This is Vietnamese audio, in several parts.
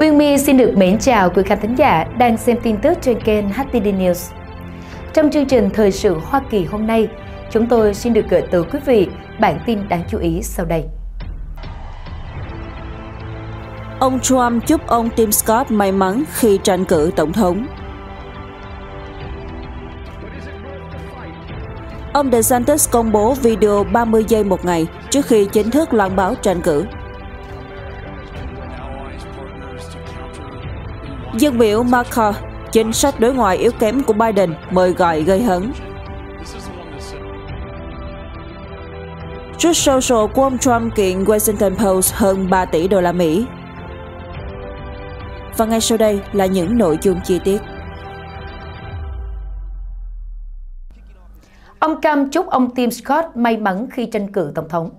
Uyên My xin được mến chào quý khán thính giả đang xem tin tức trên kênh HTD News. Trong chương trình Thời sự Hoa Kỳ hôm nay, chúng tôi xin được gửi tới quý vị bản tin đáng chú ý sau đây. Ông Trump chúc ông Tim Scott may mắn khi tranh cử tổng thống. Ông DeSantis công bố video 30 giây một ngày trước khi chính thức loan báo tranh cử. Dân biểu Marco, chính sách đối ngoại yếu kém của Biden mời gọi gây hấn. Truth Social của ông Trump kiện Washington Post hơn 3 tỷ đô la Mỹ. Và ngay sau đây là những nội dung chi tiết. Ông Trump chúc ông Tim Scott may mắn khi tranh cử tổng thống.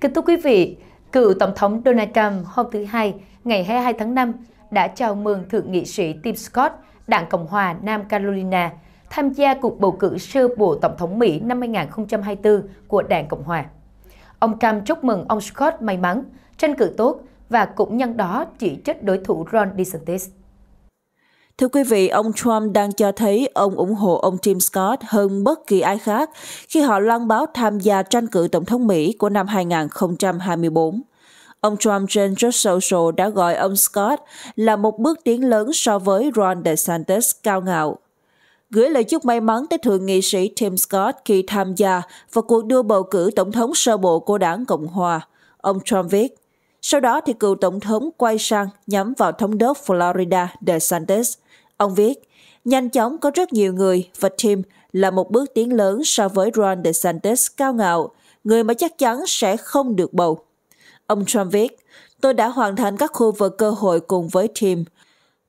Kính thưa quý vị, cựu tổng thống Donald Trump hôm thứ Hai, ngày 22 tháng 5, đã chào mừng thượng nghị sĩ Tim Scott, Đảng Cộng hòa Nam Carolina, tham gia cuộc bầu cử sơ bộ tổng thống Mỹ năm 2024 của Đảng Cộng hòa. Ông Trump chúc mừng ông Scott may mắn, tranh cử tốt và cũng nhân đó chỉ trích đối thủ Ron DeSantis. Thưa quý vị, ông Trump đang cho thấy ông ủng hộ ông Tim Scott hơn bất kỳ ai khác khi họ loan báo tham gia tranh cử tổng thống Mỹ của năm 2024. Ông Trump trên Truth Social đã gọi ông Scott là một bước tiến lớn so với Ron DeSantis cao ngạo. Gửi lời chúc may mắn tới thượng nghị sĩ Tim Scott khi tham gia vào cuộc đua bầu cử tổng thống sơ bộ của Đảng Cộng hòa, ông Trump viết. Sau đó thì cựu tổng thống quay sang nhắm vào thống đốc Florida DeSantis. Ông viết, nhanh chóng có rất nhiều người và Tim là một bước tiến lớn so với Ron DeSantis cao ngạo, người mà chắc chắn sẽ không được bầu. Ông Trump viết, tôi đã hoàn thành các khu vực cơ hội cùng với Tim.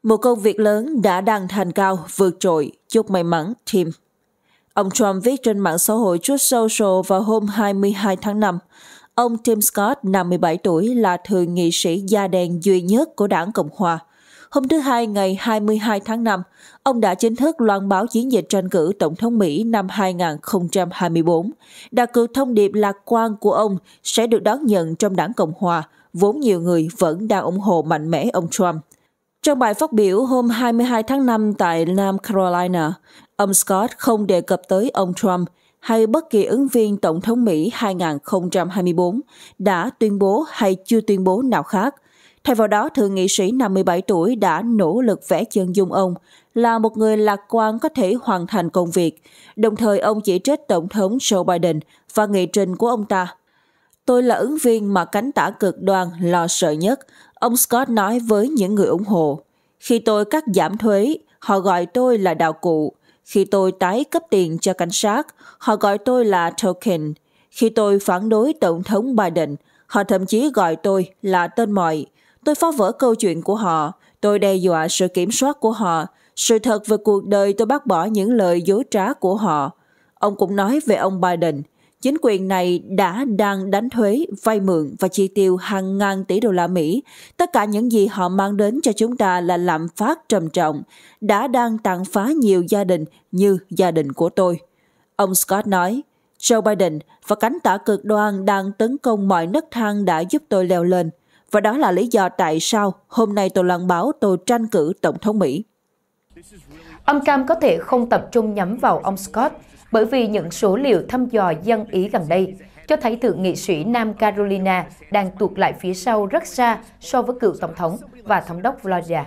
Một công việc lớn đã đang thành cao, vượt trội, chúc may mắn, Tim. Ông Trump viết trên mạng xã hội Truth Social vào hôm 22 tháng 5. Ông Tim Scott, 57 tuổi, là thượng nghị sĩ da đen duy nhất của Đảng Cộng hòa. Hôm thứ Hai, ngày 22 tháng 5, ông đã chính thức loan báo chiến dịch tranh cử tổng thống Mỹ năm 2024. Đặc cử thông điệp lạc quan của ông sẽ được đón nhận trong Đảng Cộng hòa, vốn nhiều người vẫn đang ủng hộ mạnh mẽ ông Trump. Trong bài phát biểu hôm 22 tháng 5 tại Nam Carolina, ông Scott không đề cập tới ông Trump hay bất kỳ ứng viên tổng thống Mỹ 2024 đã tuyên bố hay chưa tuyên bố nào khác. Thay vào đó, thượng nghị sĩ 57 tuổi đã nỗ lực vẽ chân dung ông là một người lạc quan có thể hoàn thành công việc. Đồng thời, ông chỉ trích Tổng thống Joe Biden và nghị trình của ông ta. Tôi là ứng viên mà cánh tả cực đoan lo sợ nhất, ông Scott nói với những người ủng hộ. Khi tôi cắt giảm thuế, họ gọi tôi là đạo cụ. Khi tôi tái cấp tiền cho cảnh sát, họ gọi tôi là token. Khi tôi phản đối Tổng thống Biden, họ thậm chí gọi tôi là tên mọi. Tôi phá vỡ câu chuyện của họ, tôi đe dọa sự kiểm soát của họ, sự thật về cuộc đời tôi bác bỏ những lời dối trá của họ. Ông cũng nói về ông Biden, chính quyền này đã đang đánh thuế, vay mượn và chi tiêu hàng ngàn tỷ đô la Mỹ. Tất cả những gì họ mang đến cho chúng ta là lạm phát trầm trọng, đã đang tàn phá nhiều gia đình như gia đình của tôi. Ông Scott nói, Joe Biden và cánh tả cực đoan đang tấn công mọi nấc thang đã giúp tôi leo lên. Và đó là lý do tại sao hôm nay tôi loan báo tôi tranh cử Tổng thống Mỹ. Ông Trump có thể không tập trung nhắm vào ông Scott bởi vì những số liệu thăm dò dân ý gần đây cho thấy thượng nghị sĩ Nam Carolina đang tuột lại phía sau rất xa so với cựu Tổng thống và thống đốc Florida.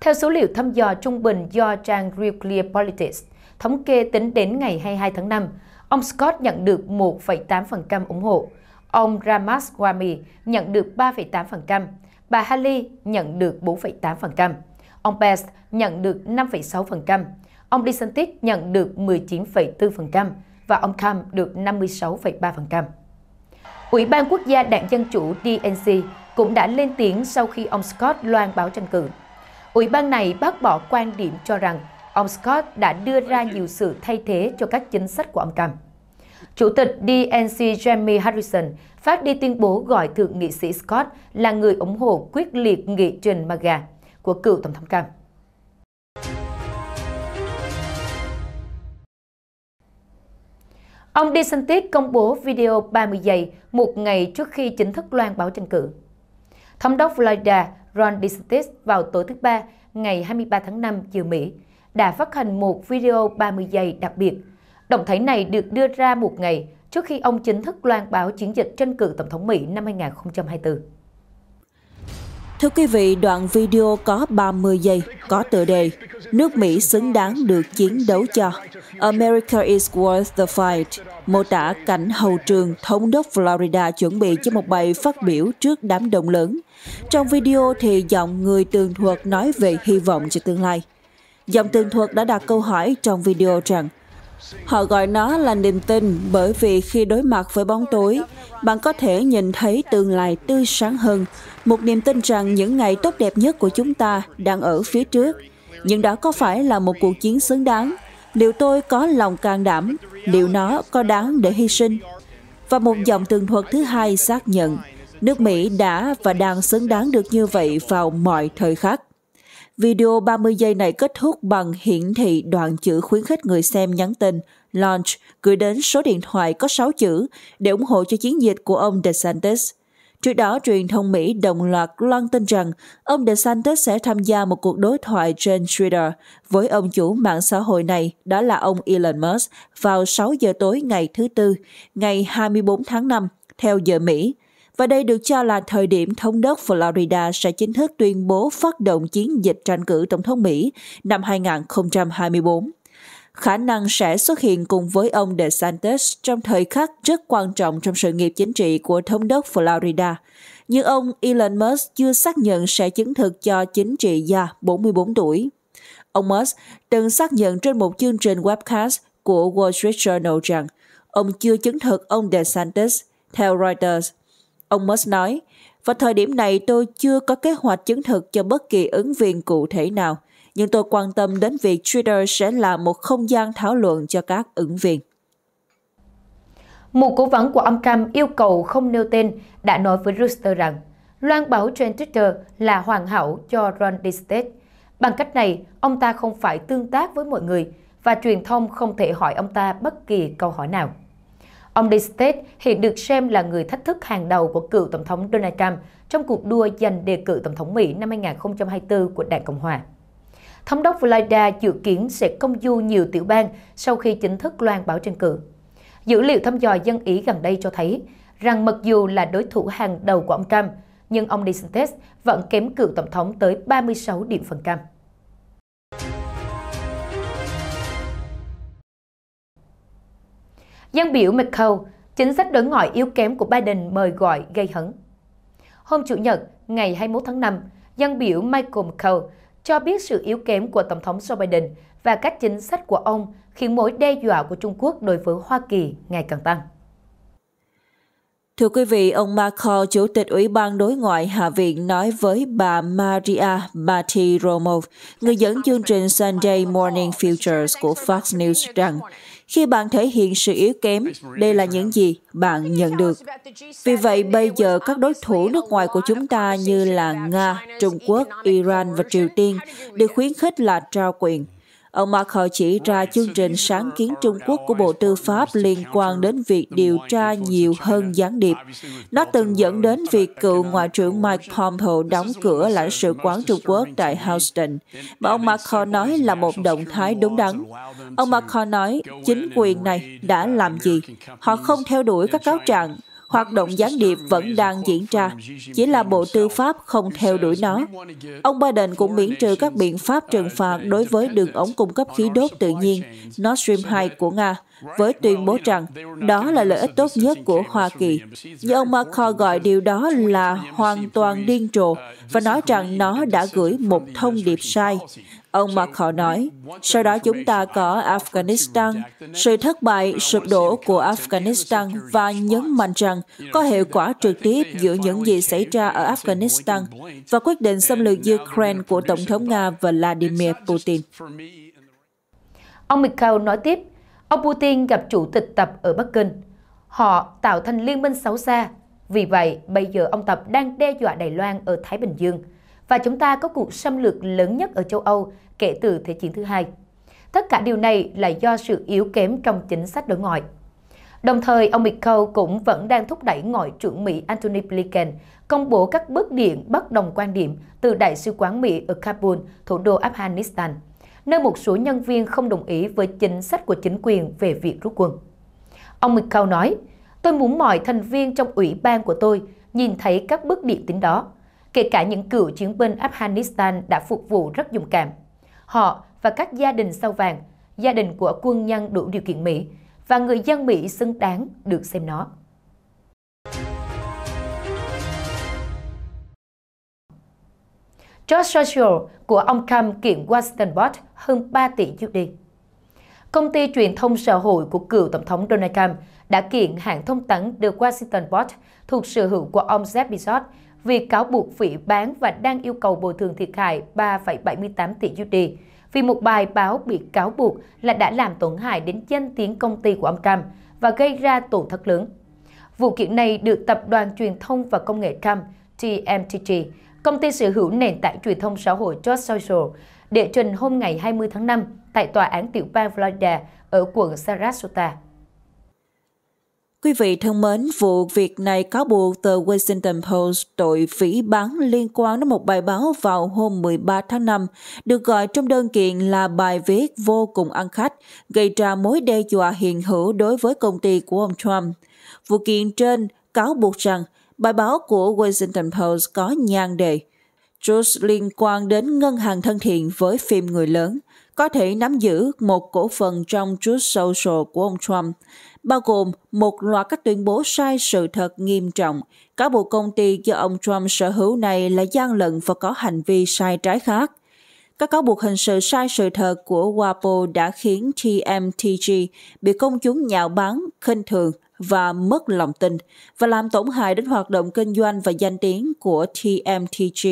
Theo số liệu thăm dò trung bình do trang Real Clear Politics, thống kê tính đến ngày 22 tháng 5, ông Scott nhận được 1,8% ủng hộ. Ông Ramaswamy nhận được 3,8%, bà Haley nhận được 4,8%, ông Pence nhận được 5,6%, ông DeSantis nhận được 19,4% và ông Trump được 56,3%. Ủy ban Quốc gia Đảng Dân Chủ DNC cũng đã lên tiếng sau khi ông Scott loan báo tranh cử. Ủy ban này bác bỏ quan điểm cho rằng ông Scott đã đưa ra nhiều sự thay thế cho các chính sách của ông Trump. Chủ tịch DNC Jamie Harrison phát đi tuyên bố gọi thượng nghị sĩ Scott là người ủng hộ quyết liệt nghị trình MAGA của cựu Tổng thống Trump. Ông DeSantis công bố video 30 giây một ngày trước khi chính thức loan báo tranh cử. Thống đốc Florida Ron DeSantis vào tối thứ Ba, ngày 23 tháng 5 giờ Mỹ, đã phát hành một video 30 giây đặc biệt. Động thái này được đưa ra một ngày trước khi ông chính thức loan báo chiến dịch tranh cử Tổng thống Mỹ năm 2024. Thưa quý vị, đoạn video có 30 giây, có tựa đề "Nước Mỹ xứng đáng được chiến đấu cho", America is worth the fight, mô tả cảnh hậu trường thống đốc Florida chuẩn bị cho một bài phát biểu trước đám đông lớn. Trong video thì giọng người tường thuật nói về hy vọng cho tương lai. Giọng tường thuật đã đặt câu hỏi trong video rằng họ gọi nó là niềm tin bởi vì khi đối mặt với bóng tối, bạn có thể nhìn thấy tương lai tươi sáng hơn, một niềm tin rằng những ngày tốt đẹp nhất của chúng ta đang ở phía trước. Nhưng đó có phải là một cuộc chiến xứng đáng? Liệu tôi có lòng can đảm? Liệu nó có đáng để hy sinh? Và một dòng tường thuật thứ hai xác nhận, nước Mỹ đã và đang xứng đáng được như vậy vào mọi thời khắc. Video 30 giây này kết thúc bằng hiển thị đoạn chữ khuyến khích người xem nhắn tin Launch gửi đến số điện thoại có 6 chữ để ủng hộ cho chiến dịch của ông DeSantis. Trước đó, truyền thông Mỹ đồng loạt loan tin rằng ông DeSantis sẽ tham gia một cuộc đối thoại trên Twitter với ông chủ mạng xã hội này, đó là ông Elon Musk, vào 6 giờ tối ngày thứ Tư, ngày 24 tháng 5, theo giờ Mỹ. Và đây được cho là thời điểm thống đốc Florida sẽ chính thức tuyên bố phát động chiến dịch tranh cử Tổng thống Mỹ năm 2024. Khả năng sẽ xuất hiện cùng với ông DeSantis trong thời khắc rất quan trọng trong sự nghiệp chính trị của thống đốc Florida. Nhưng ông Elon Musk chưa xác nhận sẽ chứng thực cho chính trị gia 44 tuổi. Ông Musk từng xác nhận trên một chương trình webcast của Wall Street Journal rằng ông chưa chứng thực ông DeSantis, theo Reuters. Ông Musk nói, vào thời điểm này tôi chưa có kế hoạch chứng thực cho bất kỳ ứng viên cụ thể nào, nhưng tôi quan tâm đến việc Twitter sẽ là một không gian thảo luận cho các ứng viên. Một cố vấn của ông Trump yêu cầu không nêu tên đã nói với Reuters rằng loan báo trên Twitter là hoàn hảo cho Ron DeSantis. Bằng cách này, ông ta không phải tương tác với mọi người và truyền thông không thể hỏi ông ta bất kỳ câu hỏi nào. Ông DeSantis hiện được xem là người thách thức hàng đầu của cựu Tổng thống Donald Trump trong cuộc đua giành đề cử Tổng thống Mỹ năm 2024 của Đảng Cộng Hòa. Thống đốc Florida dự kiến sẽ công du nhiều tiểu bang sau khi chính thức loan báo tranh cử. Dữ liệu thăm dò dân ý gần đây cho thấy rằng mặc dù là đối thủ hàng đầu của ông Trump, nhưng ông DeSantis vẫn kém cựu Tổng thống tới 36 điểm phần trăm. Dân biểu McCaul, chính sách đối ngoại yếu kém của Biden mời gọi gây hấn. Hôm Chủ nhật, ngày 21 tháng 5, dân biểu Michael McCaul cho biết sự yếu kém của Tổng thống Joe Biden và các chính sách của ông khiến mối đe dọa của Trung Quốc đối với Hoa Kỳ ngày càng tăng. Thưa quý vị, ông McCaul, Chủ tịch Ủy ban Đối ngoại Hạ viện nói với bà Maria Bartiromo, người dẫn chương trình Sunday Morning Futures của Fox News rằng khi bạn thể hiện sự yếu kém, đây là những gì bạn nhận được. Vì vậy, bây giờ các đối thủ nước ngoài của chúng ta như là Nga, Trung Quốc, Iran và Triều Tiên được khuyến khích là trao quyền. Ông McCaul chỉ ra chương trình sáng kiến Trung Quốc của Bộ Tư pháp liên quan đến việc điều tra nhiều hơn gián điệp. Nó từng dẫn đến việc cựu Ngoại trưởng Mike Pompeo đóng cửa lãnh sự quán Trung Quốc tại Houston, mà ông McCaul nói là một động thái đúng đắn. Ông McCaul nói, chính quyền này đã làm gì? Họ không theo đuổi các cáo trạng. Hoạt động gián điệp vẫn đang diễn ra, chỉ là Bộ Tư pháp không theo đuổi nó. Ông Biden cũng miễn trừ các biện pháp trừng phạt đối với đường ống cung cấp khí đốt tự nhiên Nord Stream 2 của Nga, với tuyên bố rằng đó là lợi ích tốt nhất của Hoa Kỳ. Nhưng ông McCaul gọi điều đó là hoàn toàn điên rồ và nói rằng nó đã gửi một thông điệp sai. Ông McCaul nói, sau đó chúng ta có Afghanistan, sự thất bại, sụp đổ của Afghanistan và nhấn mạnh rằng có hiệu quả trực tiếp giữa những gì xảy ra ở Afghanistan và quyết định xâm lược Ukraine của Tổng thống Nga Vladimir Putin. Ông McCaul nói tiếp, ông Putin gặp chủ tịch Tập ở Bắc Kinh. Họ tạo thành liên minh xấu xa. Vì vậy, bây giờ ông Tập đang đe dọa Đài Loan ở Thái Bình Dương. Và chúng ta có cuộc xâm lược lớn nhất ở châu Âu kể từ Thế chiến thứ hai. Tất cả điều này là do sự yếu kém trong chính sách đối ngoại. Đồng thời, ông McCaul cũng vẫn đang thúc đẩy Ngoại trưởng Mỹ Antony Blinken công bố các bức điện bất đồng quan điểm từ Đại sứ quán Mỹ ở Kabul, thủ đô Afghanistan, nơi một số nhân viên không đồng ý với chính sách của chính quyền về việc rút quân. Ông McCaul nói, tôi muốn mọi thành viên trong ủy ban của tôi nhìn thấy các bức điện tín đó, kể cả những cựu chiến binh Afghanistan đã phục vụ rất dũng cảm. Họ và các gia đình sao vàng, gia đình của quân nhân đủ điều kiện Mỹ, và người dân Mỹ xứng đáng được xem nó. Truth Social của ông Trump kiện Washington Post hơn 3 tỷ USD. Công ty truyền thông xã hội của cựu Tổng thống Donald Trump đã kiện hãng thông tấn The Washington Post thuộc sở hữu của ông Jeff Bezos vì cáo buộc phỉ bán và đang yêu cầu bồi thường thiệt hại 3,78 tỷ USD vì một bài báo bị cáo buộc là đã làm tổn hại đến danh tiếng công ty của ông Trump và gây ra tổn thất lớn. Vụ kiện này được Tập đoàn Truyền thông và Công nghệ Trump TMTG, công ty sở hữu nền tảng truyền thông xã hội Truth Social, đệ trình hôm ngày 20 tháng 5 tại Tòa án Tiểu bang Florida ở quận Sarasota. Quý vị thân mến, vụ việc này cáo buộc tờ Washington Post tội phỉ báng liên quan đến một bài báo vào hôm 13 tháng 5, được gọi trong đơn kiện là bài viết vô cùng ăn khách, gây ra mối đe dọa hiện hữu đối với công ty của ông Trump. Vụ kiện trên cáo buộc rằng bài báo của Washington Post có nhan đề Truth liên quan đến ngân hàng thân thiện với phim người lớn, có thể nắm giữ một cổ phần trong Truth Social của ông Trump, bao gồm một loạt các tuyên bố sai sự thật nghiêm trọng, cáo buộc công ty do ông Trump sở hữu này là gian lận và có hành vi sai trái khác. Các cáo buộc hình sự sai sự thật của WAPO đã khiến TMTG bị công chúng nhạo báng, khinh thường và mất lòng tin, và làm tổn hại đến hoạt động kinh doanh và danh tiếng của TMTG.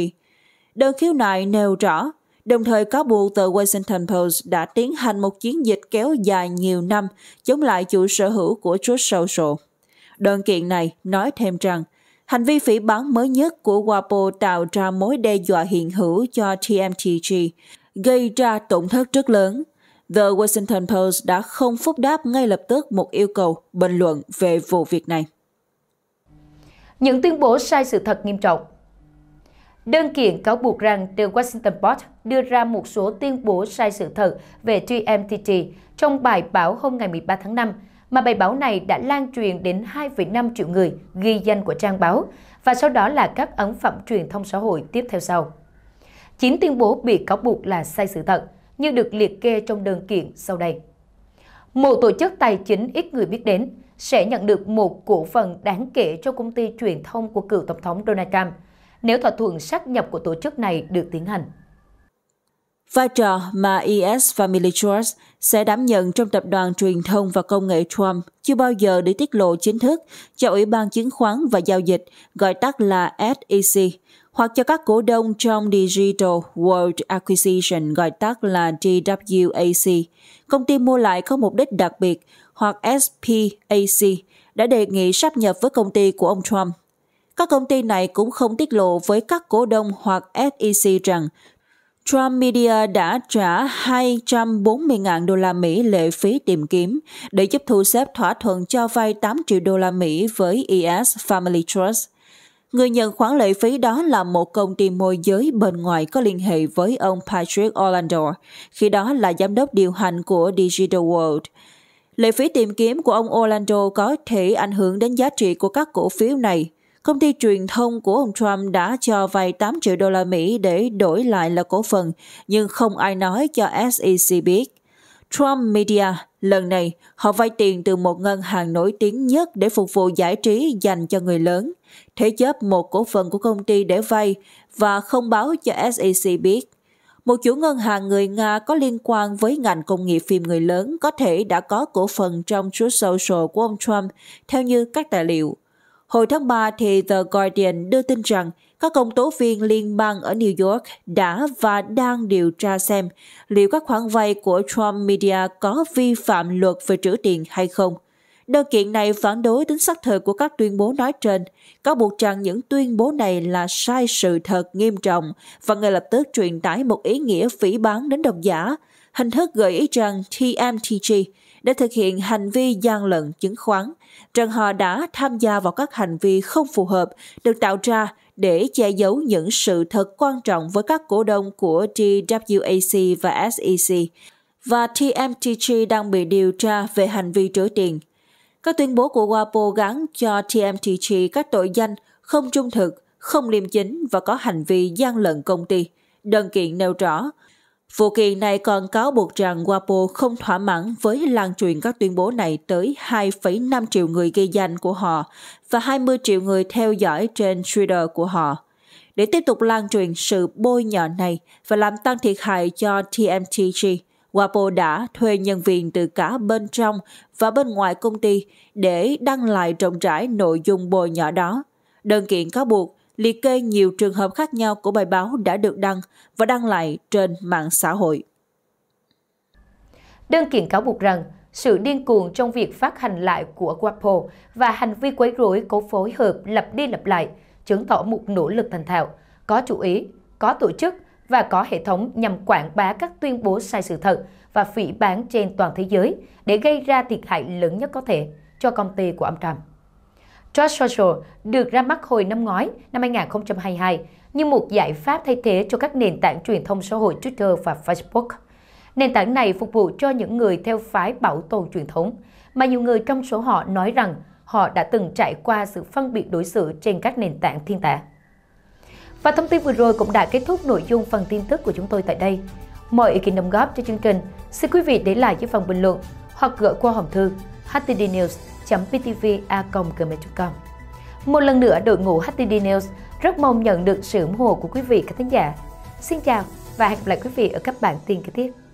Đơn khiếu nại nêu rõ, đồng thời cáo buộc tờ Washington Post đã tiến hành một chiến dịch kéo dài nhiều năm chống lại chủ sở hữu của Truth Social. Đơn kiện này nói thêm rằng, hành vi phỉ báng mới nhất của WAPO tạo ra mối đe dọa hiện hữu cho TMTG, gây ra tổn thất rất lớn. The Washington Post đã không phúc đáp ngay lập tức một yêu cầu bình luận về vụ việc này. Những tuyên bố sai sự thật nghiêm trọng. Đơn kiện cáo buộc rằng The Washington Post đưa ra một số tuyên bố sai sự thật về TMTG trong bài báo hôm ngày 13 tháng 5, mà bài báo này đã lan truyền đến 2,5 triệu người ghi danh của trang báo, và sau đó là các ấn phẩm truyền thông xã hội tiếp theo sau. 9 tuyên bố bị cáo buộc là sai sự thật, như được liệt kê trong đơn kiện sau đây. Một tổ chức tài chính ít người biết đến sẽ nhận được một cổ phần đáng kể cho công ty truyền thông của cựu Tổng thống Donald Trump nếu thỏa thuận sáp nhập của tổ chức này được tiến hành. Vai trò mà ES Family Trust sẽ đảm nhận trong Tập đoàn Truyền thông và Công nghệ Trump chưa bao giờ được tiết lộ chính thức cho Ủy ban Chứng khoán và Giao dịch, gọi tắt là SEC, hoặc cho các cổ đông trong Digital World Acquisition, gọi tắt là DWAC, công ty mua lại có mục đích đặc biệt, hoặc SPAC, đã đề nghị sáp nhập với công ty của ông Trump. Các công ty này cũng không tiết lộ với các cổ đông hoặc SEC rằng Trump Media đã trả $240.000 lệ phí tìm kiếm để giúp thu xếp thỏa thuận cho vay $8 triệu với ES Family Trust. Người nhận khoản lệ phí đó là một công ty môi giới bên ngoài có liên hệ với ông Patrick Orlando, khi đó là giám đốc điều hành của Digital World. Lệ phí tìm kiếm của ông Orlando có thể ảnh hưởng đến giá trị của các cổ phiếu này. Công ty truyền thông của ông Trump đã cho vay $8 triệu để đổi lại là cổ phần, nhưng không ai nói cho SEC biết. Trump Media, lần này, họ vay tiền từ một ngân hàng nổi tiếng nhất để phục vụ giải trí dành cho người lớn, thế chấp một cổ phần của công ty để vay và không báo cho SEC biết. Một chủ ngân hàng người Nga có liên quan với ngành công nghiệp phim người lớn có thể đã có cổ phần trong Truth Social của ông Trump, theo như các tài liệu. Hồi tháng 3 thì The Guardian đưa tin rằng các công tố viên liên bang ở New York đã và đang điều tra xem liệu các khoản vay của Trump Media có vi phạm luật về trữ tiền hay không. Đơn kiện này phản đối tính xác thực của các tuyên bố nói trên, cáo buộc rằng những tuyên bố này là sai sự thật nghiêm trọng và ngay lập tức truyền tải một ý nghĩa phỉ báng đến độc giả, hình thức gợi ý rằng TMTG để thực hiện hành vi gian lận chứng khoán, rằng họ đã tham gia vào các hành vi không phù hợp được tạo ra để che giấu những sự thật quan trọng với các cổ đông của DWAC và SEC, và TMTG đang bị điều tra về hành vi rửa tiền. Các tuyên bố của WAPO gán cho TMTG các tội danh không trung thực, không liêm chính và có hành vi gian lận công ty. Đơn kiện nêu rõ, vụ kiện này còn cáo buộc rằng WAPO không thỏa mãn với lan truyền các tuyên bố này tới 2,5 triệu người ghi danh của họ và 20 triệu người theo dõi trên Twitter của họ. Để tiếp tục lan truyền sự bôi nhọ này và làm tăng thiệt hại cho TMTG, WAPO đã thuê nhân viên từ cả bên trong và bên ngoài công ty để đăng lại rộng rãi nội dung bôi nhọ đó. Đơn kiện cáo buộc liệt kê nhiều trường hợp khác nhau của bài báo đã được đăng và đăng lại trên mạng xã hội. Đơn kiện cáo buộc rằng sự điên cuồng trong việc phát hành lại của WAPO và hành vi quấy rối có phối hợp lặp đi lặp lại chứng tỏ một nỗ lực thành thạo, có chủ ý, có tổ chức và có hệ thống nhằm quảng bá các tuyên bố sai sự thật và phỉ báng trên toàn thế giới để gây ra thiệt hại lớn nhất có thể cho công ty của ông Trump. Truth Social được ra mắt hồi năm ngoái, năm 2022, như một giải pháp thay thế cho các nền tảng truyền thông xã hội Twitter và Facebook. Nền tảng này phục vụ cho những người theo phái bảo tồn truyền thống, mà nhiều người trong số họ nói rằng họ đã từng trải qua sự phân biệt đối xử trên các nền tảng thiên tả. Và thông tin vừa rồi cũng đã kết thúc nội dung phần tin tức của chúng tôi tại đây. Mọi ý kiến đóng góp cho chương trình, xin quý vị để lại dưới phần bình luận hoặc gửi qua hòm thư htdnews.ptv@gmail.com. Một lần nữa, đội ngũ HTD News rất mong nhận được sự ủng hộ của quý vị khán thính giả. Xin chào và hẹn gặp lại quý vị ở các bản tin kế tiếp.